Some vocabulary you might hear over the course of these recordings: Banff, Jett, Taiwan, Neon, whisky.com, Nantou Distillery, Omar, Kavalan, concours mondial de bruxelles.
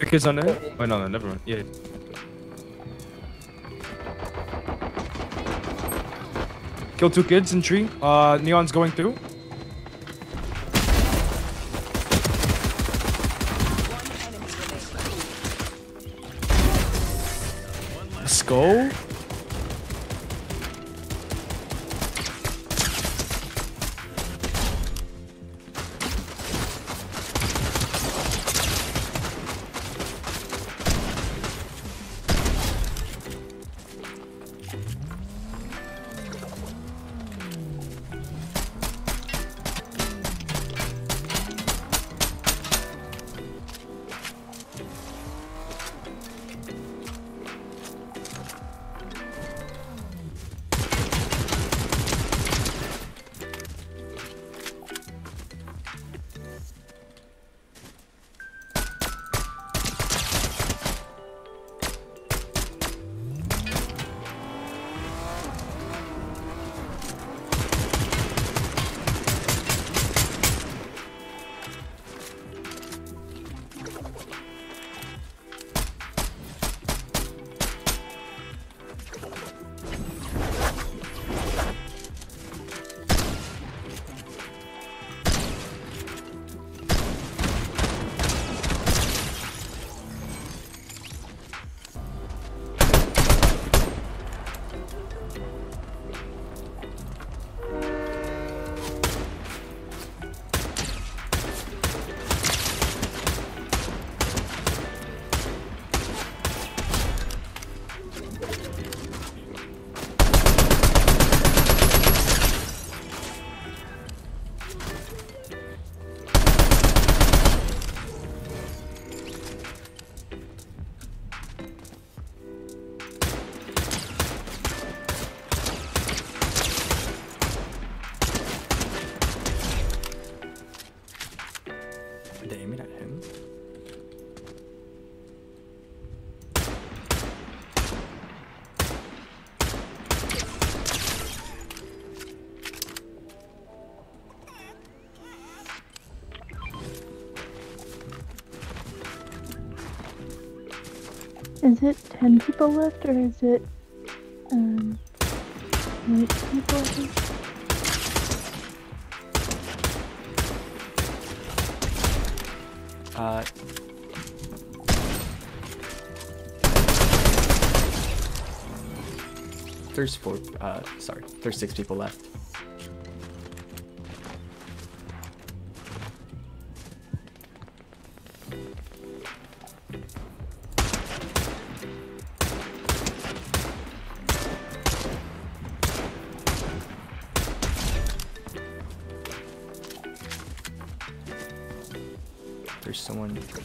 Your kid's on there? Oh, no, never mind. Yeah. Kill two kids in tree. Neon's going through. Let's go. Is it 10 people left, or is it, 8 people left? There's 6 people left. There's someone up there.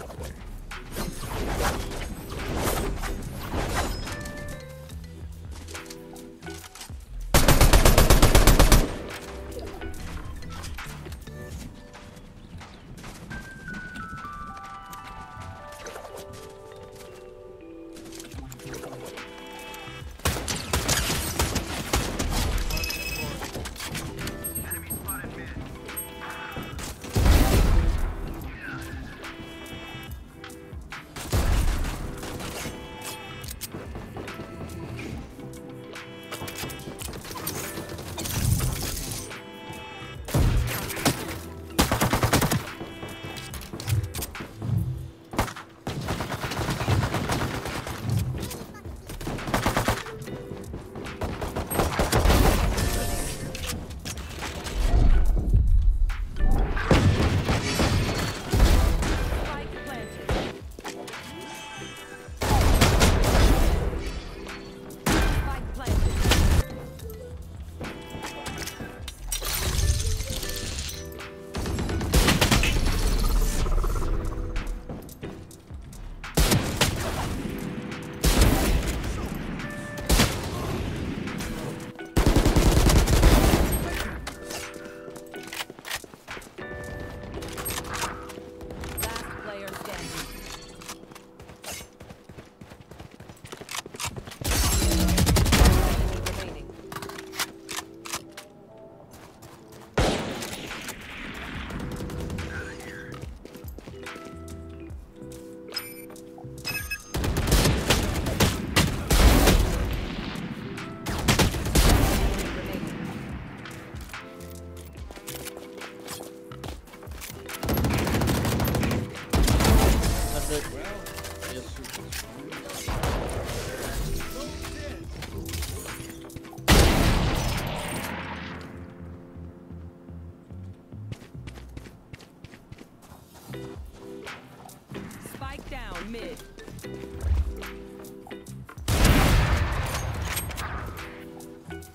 mid.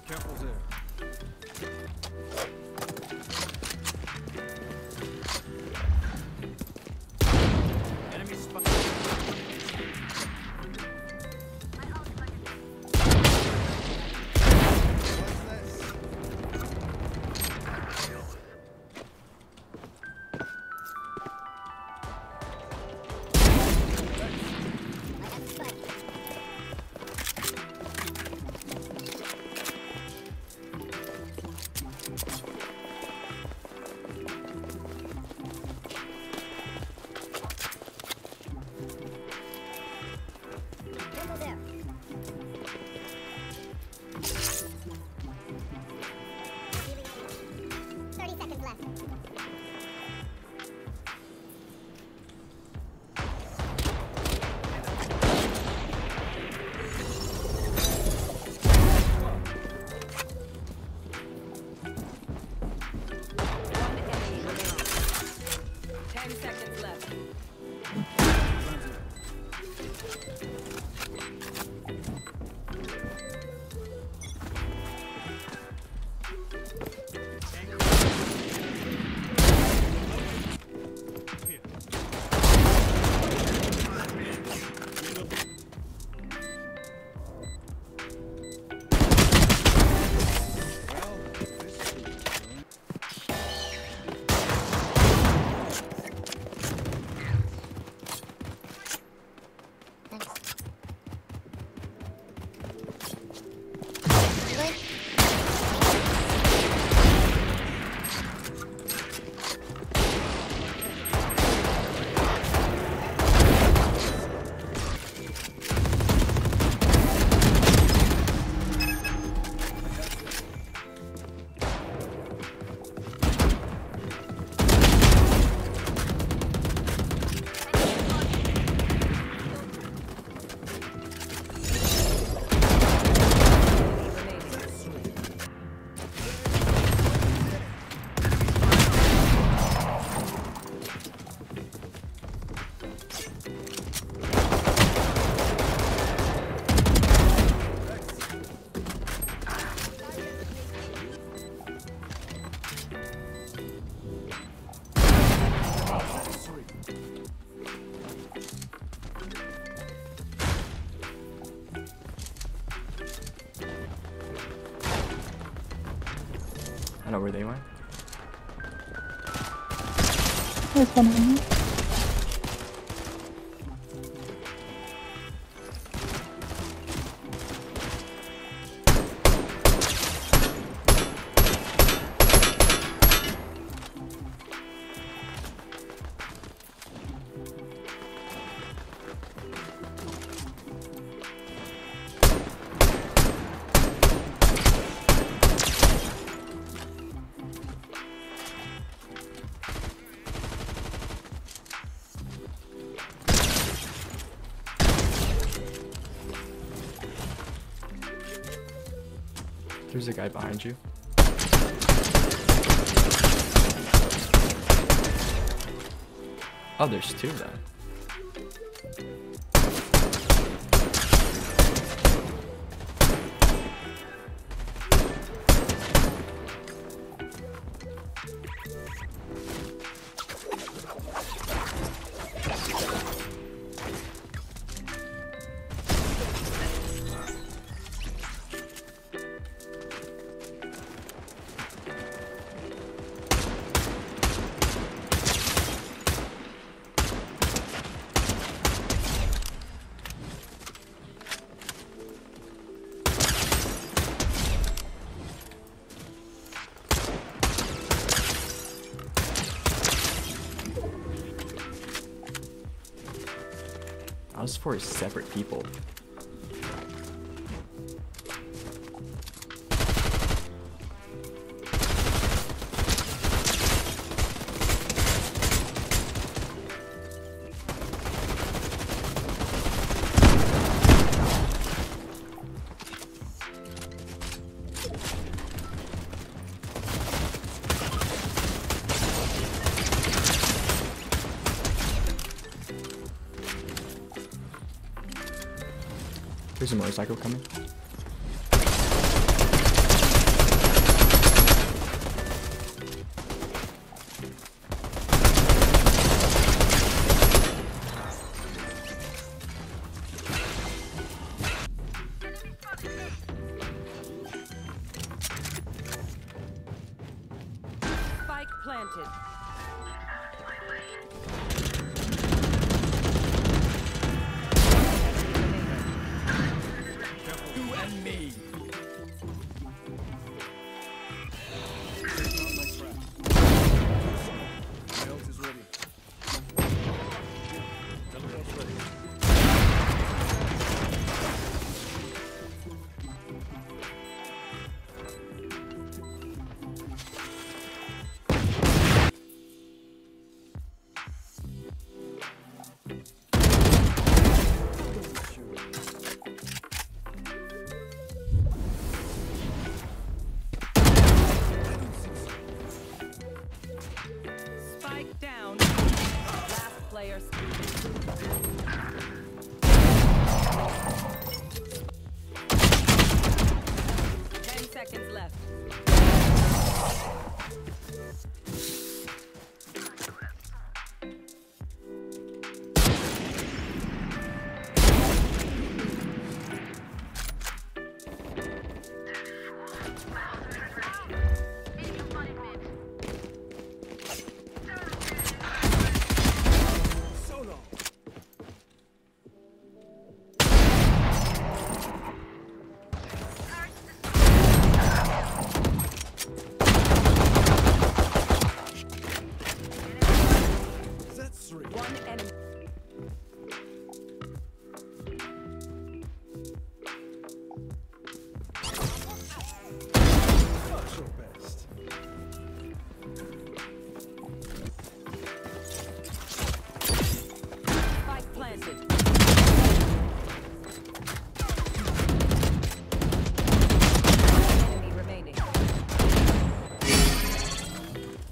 Careful there. Enemy spotted. I know where they went. There's one on me. There's a guy behind you. Oh, there's two then. That was for separate people. There's a motorcycle coming. Spike planted.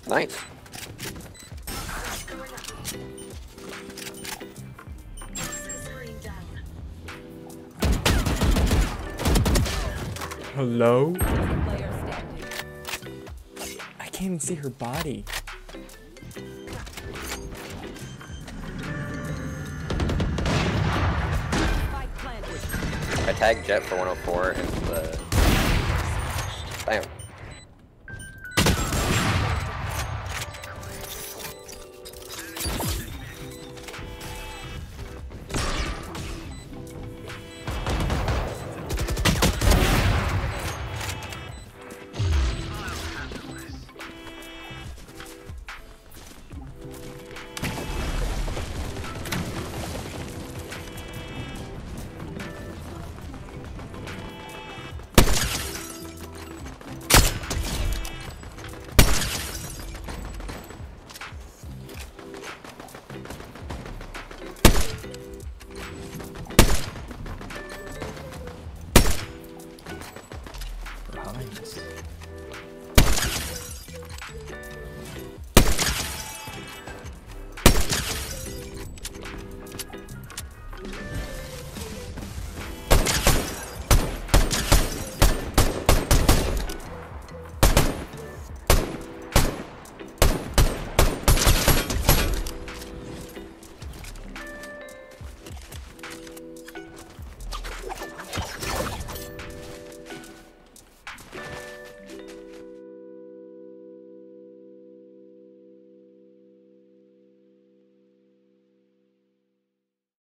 Nice. Hello? I can't even see her body. I tagged Jett for 104 and the... Damn.